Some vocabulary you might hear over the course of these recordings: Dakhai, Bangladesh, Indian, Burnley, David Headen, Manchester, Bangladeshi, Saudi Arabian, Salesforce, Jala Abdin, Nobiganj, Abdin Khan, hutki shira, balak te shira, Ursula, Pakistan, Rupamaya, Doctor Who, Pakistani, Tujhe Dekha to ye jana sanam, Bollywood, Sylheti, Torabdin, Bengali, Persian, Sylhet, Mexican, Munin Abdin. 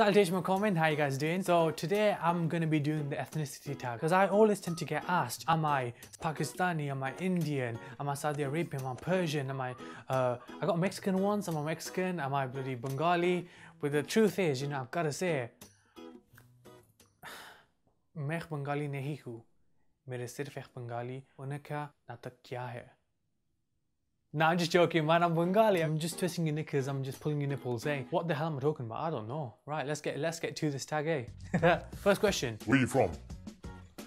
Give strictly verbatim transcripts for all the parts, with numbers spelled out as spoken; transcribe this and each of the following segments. Salutation comment, how you guys doing? So today I'm going to be doing the ethnicity tag because I always tend to get asked, am I Pakistani, am I Indian, am I Saudi Arabian, am I Persian, am I, uh, I got Mexican once, am I Mexican, am I bloody Bengali? But the truth is, you know, I've got to say, मैं बंगाली नहीं हूँ, मेरे सिर्फ एक बंगाली होने का नाटक क्या है? Nah, I'm just joking, man. I'm Bengali. I'm just twisting your knickers. I'm just pulling your nipples, eh? What the hell am I talking about? I don't know. Right, let's get let's get to this tag, eh? First question. Where are you from?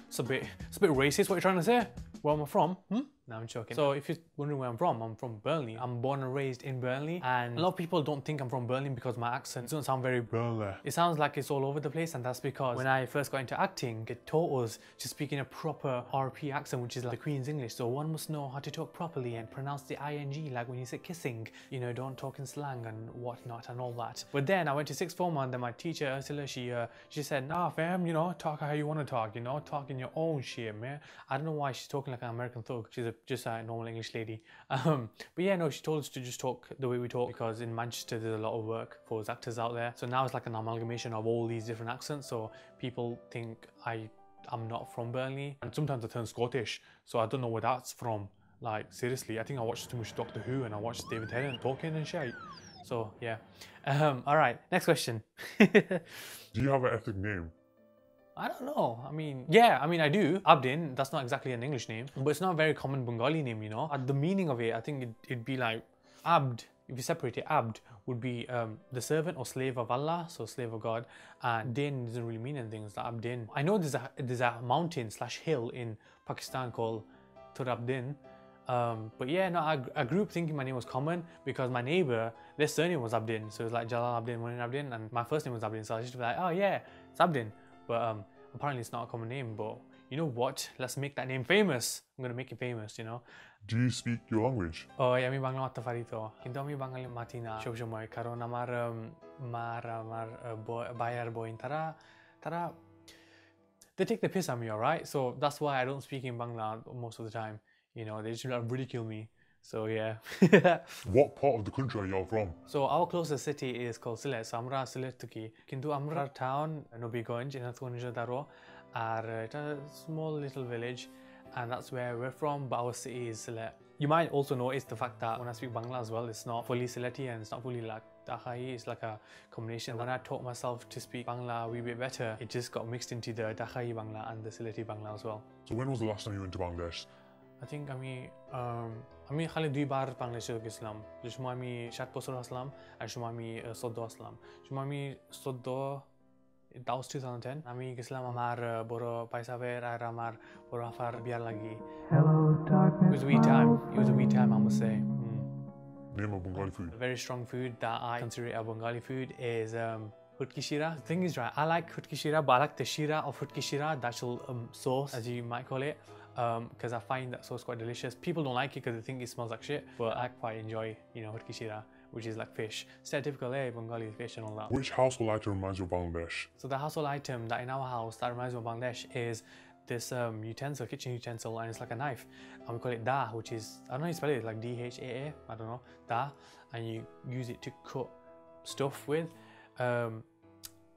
It's a bit it's a bit racist. What are you trying to say? Where am I from? Hmm? No, I'm joking. So if you're wondering where I'm from, I'm from Burnley. I'm born and raised in Burnley, and a lot of people don't think I'm from Burnley because my accent doesn't sound very Burnley. It sounds like it's all over the place, and that's because when I first got into acting, it taught us to speak in a proper R P accent, which is like the Queen's English. So one must know how to talk properly and pronounce the ing, like when you say kissing, you know, don't talk in slang and whatnot and all that. But then I went to sixth form, and then my teacher Ursula, she uh, she said, nah, fam, you know, talk how you want to talk, you know, talk in your own shit, man. I don't know why she's talking like an American thug. She's a just a normal English lady, um, but yeah, no, she told us to just talk the way we talk because in Manchester there's a lot of work for us actors out there. So now it's like an amalgamation of all these different accents, so people think I, I'm not from Burnley, and sometimes I turn Scottish, so I don't know where that's from. Like seriously, I think I watched too much Doctor Who and I watched David Headen talking and shit. So yeah, um, alright, next question. Do you have an ethnic name? I don't know. I mean, yeah, I mean, I do. Abdin, that's not exactly an English name, but it's not a very common Bengali name, you know. At the meaning of it, I think it, it'd be like Abd, if you separate it, Abd would be um, the servant or slave of Allah, so slave of God, and Din doesn't really mean anything, it's like Abdin. I know there's a, there's a mountain slash hill in Pakistan called Torabdin, um, but yeah, no, I, I grew up thinking my name was common because my neighbour, their surname was Abdin, so it was like Jala Abdin, Munin Abdin, and my first name was Abdin, so I was just like, oh yeah, it's Abdin. But um, apparently it's not a common name, but you know what? Let's make that name famous. I'm going to make it famous, you know? Do you speak your language? Oh, yeah, I'm Bangla Matafarito. Kinto ami Bangali Matina. Shob shomoy karon amar mar amar bayar boy tara tara they take the piss on me, all right? So that's why I don't speak in Bangla most of the time. You know, they just ridicule me. So yeah. What part of the country are you all from? So our closest city is called Sylhet. So amra Sylhet tuki. Kintu amra town Nobiganj in Atgonja daro, are a small little village, and that's where we're from. But our city is Sylhet. You might also notice the fact that when I speak Bangla as well, it's not fully Sylheti and it's not fully like Dakhai. It's like a combination. When I taught myself to speak Bangla a wee bit better, it just got mixed into the Dakhai Bangla and the Sylheti Bangla as well. So when was the last time you went to Bangladesh? I think I mean, um, I mean, only two times Bangladesh Islam. Just I mean, six percent Islam, and just I mean, twelve Islam. Just I mean, twelve. That was two thousand ten. I mean, Islam, our borrow, paisa ver, our our borrow far biar lagi. Hello, darkness. It was a wee time. It was a wee time, I must say. Name of Bengali food. A very strong food that I consider a Bengali food is. Um, Hutki shira. The thing is, right, I like hutki shira, balak te shira or hutki shira, that's all um, sauce, as you might call it, because um, I find that sauce quite delicious. People don't like it because they think it smells like shit, but I quite enjoy, you know, hutki shira, which is like fish. It's that typical, eh, Bengali fish and all that. Which household item reminds you of Bangladesh? So the household item that in our house that reminds me of Bangladesh is this um, utensil, kitchen utensil, and it's like a knife. And we call it da, which is, I don't know how you spell it, like D H A A, I don't know, da, and you use it to cut stuff with. Um,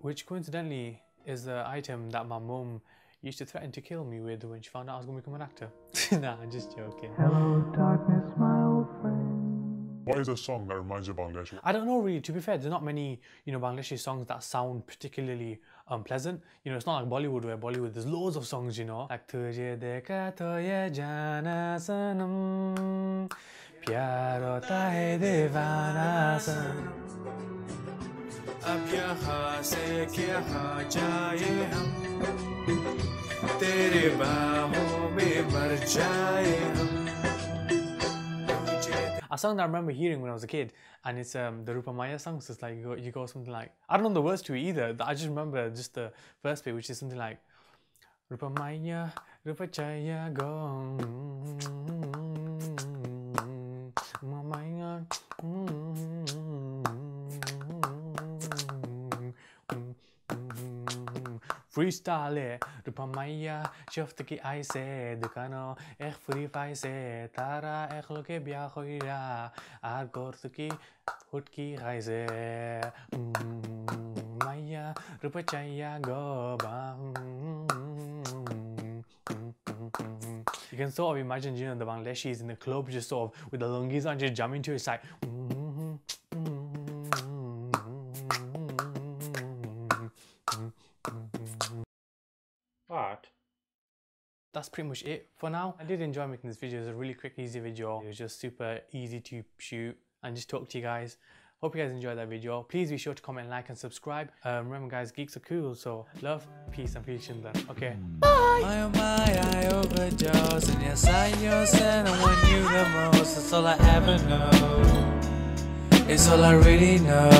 which coincidentally is the item that my mum used to threaten to kill me with when she found out I was going to become an actor. Nah, I'm just joking. Hello, darkness, my old friend. What is a song that reminds you of Bangladesh? I don't know really, to be fair, there's not many, you know, Bangladeshi songs that sound particularly um, pleasant. You know, it's not like Bollywood, where Bollywood, there's loads of songs, you know. Like, Tujhe dekha to ye jana sanam, pyar hota hai deewana sanam. अब यहाँ से कहाँ जाए हम, तेरे बाहों में मर जाए हम. A song that I remember hearing when I was a kid, and it's um, the Rupamaya songs. It's like you go, you go something like, I don't know the words to it either. I just remember just the first bit, which is something like Rupamaya, Rupachaya gong, Mamaya. Freestyle, Rupamaya, Shoftaki I said, Dukano, Ech Free Fise, Tara, Echloke Biahoira, Argortuki, Hutki Rise, Maya. Rupamaya, Rupachaya, Gobam. You can sort of imagine, you know, the Bangladeshis in the club just sort of with the lungis on, just jamming to it. It's like. Art. That's pretty much it for now. I did enjoy making this video. It was a really quick, easy video. It was just super easy to shoot and just talk to you guys. Hope you guys enjoyed that video. Please be sure to comment, like, and subscribe. Um, remember, guys, geeks are cool. So love, peace, and peace in them. Okay. Bye. I overdose, and yes, I and I want you the most. That's all I ever know. It's all I really know.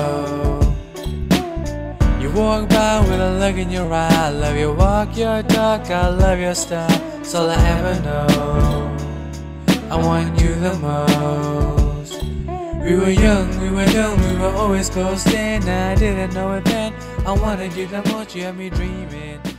You walk by with a look in your eye. I love your walk, your talk, I love your style. That's all I ever know. I want you the most. We were young, we were young, we were always close then. I didn't know it then. I wanted you the most, you had me dreaming.